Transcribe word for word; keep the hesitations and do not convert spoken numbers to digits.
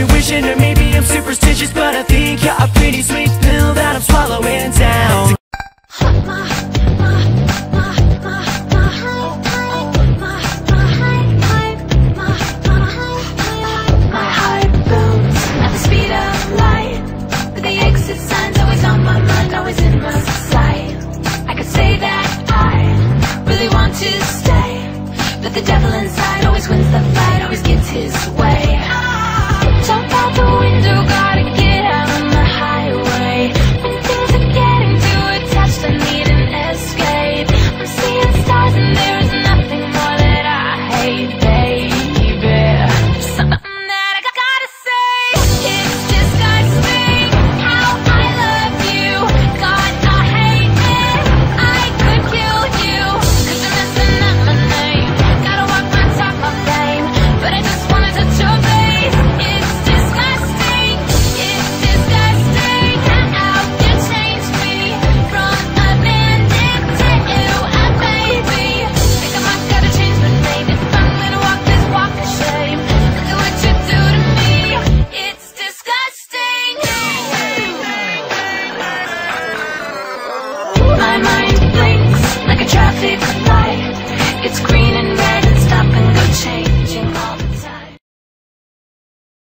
intuition, or maybe I'm superstitious, but I think you're a pretty sweet pill that I'm swallowing down.